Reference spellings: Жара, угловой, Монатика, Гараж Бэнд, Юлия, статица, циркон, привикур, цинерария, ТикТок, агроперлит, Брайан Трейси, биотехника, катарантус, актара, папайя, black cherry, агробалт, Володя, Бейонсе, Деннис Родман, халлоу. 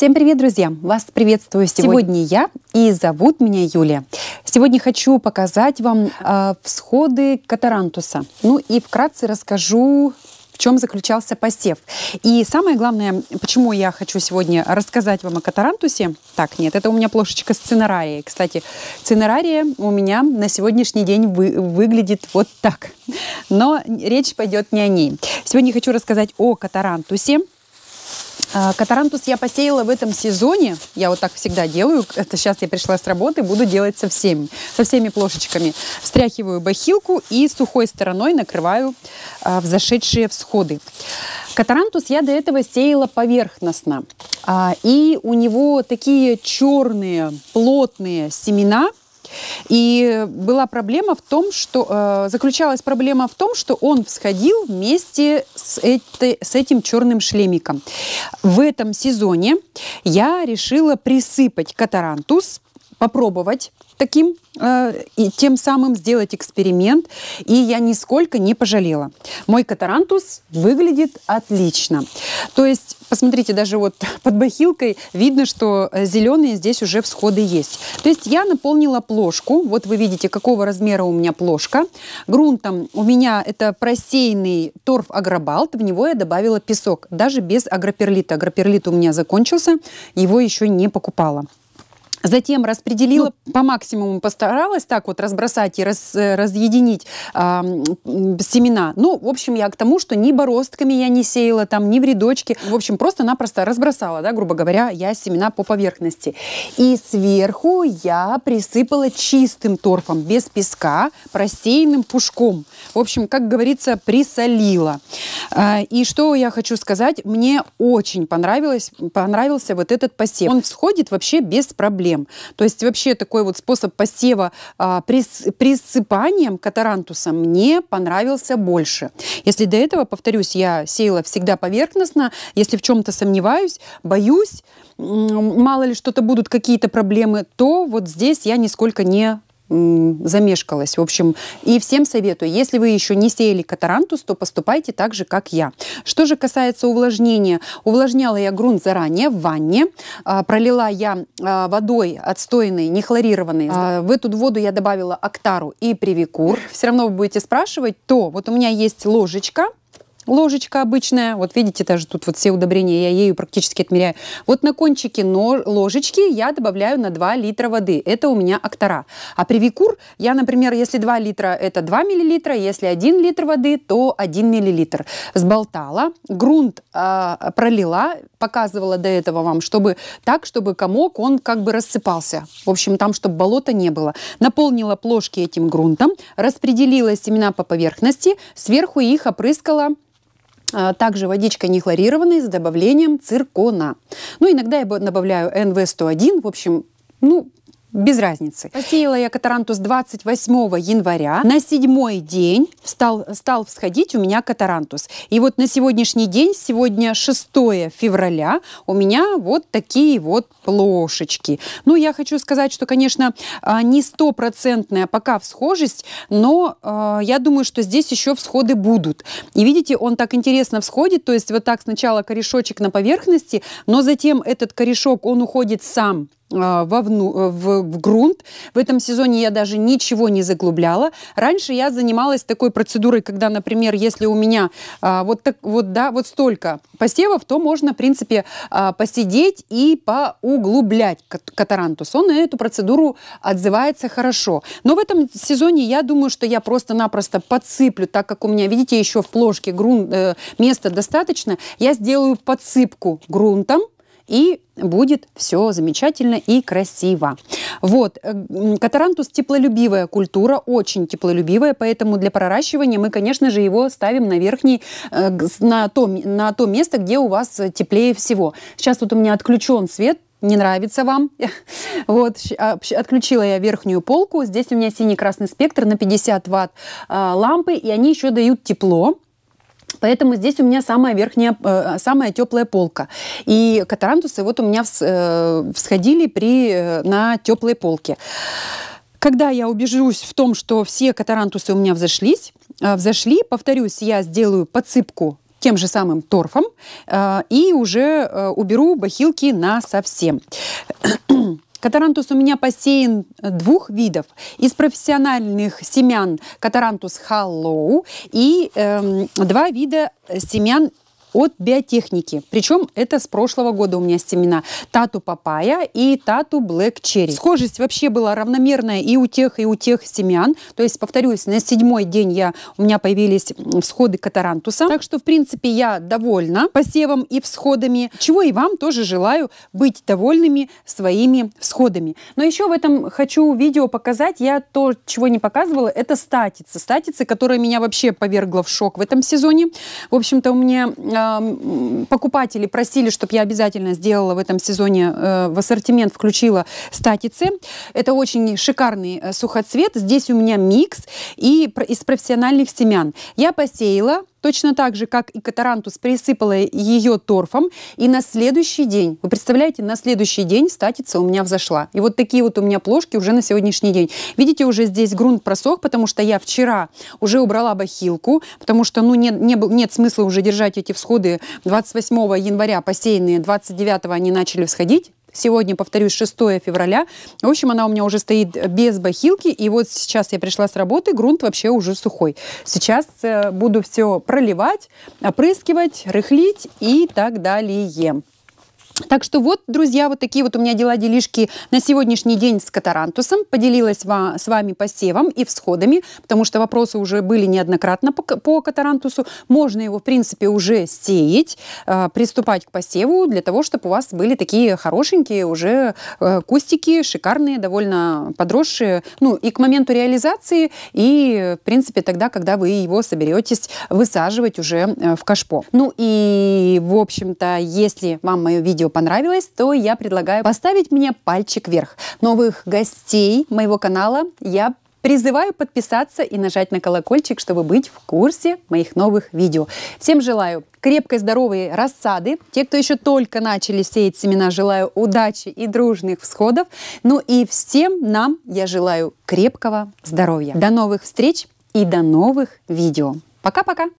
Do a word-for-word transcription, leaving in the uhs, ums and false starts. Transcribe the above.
Всем привет, друзья! Вас приветствую сегодня, сегодня я, и зовут меня Юлия. Сегодня хочу показать вам э, всходы катарантуса. Ну и вкратце расскажу, в чем заключался посев. И самое главное, почему я хочу сегодня рассказать вам о катарантусе. Так, нет, это у меня плошечка с цинерарией. Кстати, цинерария у меня на сегодняшний день вы, выглядит вот так. Но речь пойдет не о ней. Сегодня хочу рассказать о катарантусе. Катарантус я посеяла в этом сезоне. Я вот так всегда делаю. Это сейчас я пришла с работы, буду делать со всеми, со всеми плошечками. Встряхиваю бахилку и сухой стороной накрываю а, взошедшие всходы. Катарантус я до этого сеяла поверхностно. А, и у него такие черные, плотные семена. И была проблема в том, что э, заключалась проблема в том, что он всходил вместе с, этой, с этим черным шлемиком. В этом сезоне я решила присыпать катарантус, попробовать таким, э, и тем самым сделать эксперимент, и я нисколько не пожалела. Мой катарантус выглядит отлично. То есть, посмотрите, даже вот под бахилкой видно, что зеленые здесь уже всходы есть. То есть я наполнила плошку. Вот вы видите, какого размера у меня плошка. Грунтом у меня это просеянный торф агробалт. В него я добавила песок, даже без агроперлита. Агроперлит у меня закончился, его еще не покупала. Затем распределила, ну, по максимуму постаралась так вот разбросать и раз, разъединить э, семена. Ну, в общем, я к тому, что ни бороздками я не сеяла, там, ни в рядочке. В общем, просто-напросто разбросала, да, грубо говоря, я семена по поверхности. И сверху я присыпала чистым торфом, без песка, просеянным пушком. В общем, как говорится, присолила. Э, и что я хочу сказать, мне очень понравилось, понравился вот этот посев. Он всходит вообще без проблем. То есть вообще такой вот способ посева а, прис, присыпанием катарантуса мне понравился больше. Если до этого, повторюсь, я сеяла всегда поверхностно, если в чем-то сомневаюсь, боюсь, мало ли что-то будут какие-то проблемы, то вот здесь я нисколько не замешкалась. В общем, и всем советую, если вы еще не сеяли катарантус, то поступайте так же, как я. Что же касается увлажнения, увлажняла я грунт заранее в ванне, а, пролила я а, водой отстойной, нехлорированной. А, в эту воду я добавила актару и привикур. Все равно вы будете спрашивать, то вот у меня есть ложечка, ложечка обычная, вот видите, даже тут вот все удобрения, я ею практически отмеряю. Вот на кончике ложечки я добавляю на два литра воды, это у меня актара. А привикур я, например, если два литра, это два миллилитра, если один литр воды, то один миллилитр. Сболтала, грунт э, пролила, показывала до этого вам, чтобы так, чтобы комок, он как бы рассыпался. В общем, там, чтобы болота не было. Наполнила плошки этим грунтом, распределила семена по поверхности, сверху их опрыскала также водичкой нехлорированной с добавлением циркона. Ну, иногда я добавляю Н В сто один, в общем, ну, без разницы. Посеяла я катарантус двадцать восьмого января. На седьмой день стал, стал всходить у меня катарантус. И вот на сегодняшний день, сегодня шестое февраля, у меня вот такие вот плошечки. Ну, я хочу сказать, что, конечно, не стопроцентная пока всхожесть, но э, я думаю, что здесь еще всходы будут. И видите, он так интересно всходит, то есть вот так сначала корешочек на поверхности, но затем этот корешок, он уходит сам вовну, в, в грунт. В этом сезоне я даже ничего не заглубляла. Раньше я занималась такой процедурой, когда, например, если у меня а, вот, так, вот, да, вот столько посевов, то можно, в принципе, а, посидеть и поуглублять катарантус. Он на эту процедуру отзывается хорошо. Но в этом сезоне я думаю, что я просто-напросто подсыплю, так как у меня, видите, еще в плошке грунт, э, места достаточно, я сделаю подсыпку грунтом, и будет все замечательно и красиво. Вот, катарантус теплолюбивая культура, очень теплолюбивая, поэтому для проращивания мы, конечно же, его ставим на верхний, на то, на то место, где у вас теплее всего. Сейчас тут у меня отключен свет, не нравится вам. Вот, отключила я верхнюю полку, здесь у меня синий-красный спектр на пятьдесят ватт лампы, и они еще дают тепло. Поэтому здесь у меня самая верхняя, самая теплая полка. И катарантусы вот у меня всходили при, на теплой полке. Когда я убежусь в том, что все катарантусы у меня взошлись, взошли, повторюсь, я сделаю подсыпку тем же самым торфом э, и уже э, уберу бахилки насовсем. Катарантус у меня посеян двух видов. Из профессиональных семян катарантус халлоу и э, два вида семян от биотехники. Причем это с прошлого года у меня семена. Тату папайя и тату black cherry. Схожесть вообще была равномерная и у тех, и у тех семян. То есть, повторюсь, на седьмой день я, у меня появились всходы катарантуса. Так что, в принципе, я довольна посевом и всходами. Чего и вам тоже желаю, быть довольными своими всходами. Но еще в этом хочу видео показать. Я то, чего не показывала, это статица. Статица, которая меня вообще повергла в шок в этом сезоне. В общем-то, у меня... покупатели просили, чтобы я обязательно сделала в этом сезоне, в ассортимент включила статицы. Это очень шикарный сухоцвет. Здесь у меня микс и из профессиональных семян. Я посеяла точно так же, как и катарантус, присыпала ее торфом. И на следующий день, вы представляете, на следующий день статица у меня взошла. И вот такие вот у меня плошки уже на сегодняшний день. Видите, уже здесь грунт просох, потому что я вчера уже убрала бахилку, потому что ну, не, не, нет смысла уже держать эти всходы. двадцать восьмого января посеянные, двадцать девятого они начали всходить. Сегодня, повторюсь, шестое февраля. В общем, она у меня уже стоит без бахилки. И вот сейчас я пришла с работы, грунт вообще уже сухой. Сейчас буду все проливать, опрыскивать, рыхлить и так далее. Так что вот, друзья, вот такие вот у меня дела-делишки на сегодняшний день с катарантусом. Поделилась с вами посевом и всходами, потому что вопросы уже были неоднократно по катарантусу. Можно его, в принципе, уже сеять, приступать к посеву, для того, чтобы у вас были такие хорошенькие уже кустики, шикарные, довольно подросшие. Ну, и к моменту реализации, и, в принципе, тогда, когда вы его соберетесь высаживать уже в кашпо. Ну и, в общем-то, если вам мое видео понравилось, то я предлагаю поставить мне пальчик вверх. Новых гостей моего канала я призываю подписаться и нажать на колокольчик, чтобы быть в курсе моих новых видео. Всем желаю крепкой, здоровой рассады. Те, кто еще только начали сеять семена, желаю удачи и дружных всходов. Ну и всем нам я желаю крепкого здоровья. До новых встреч и до новых видео. Пока-пока!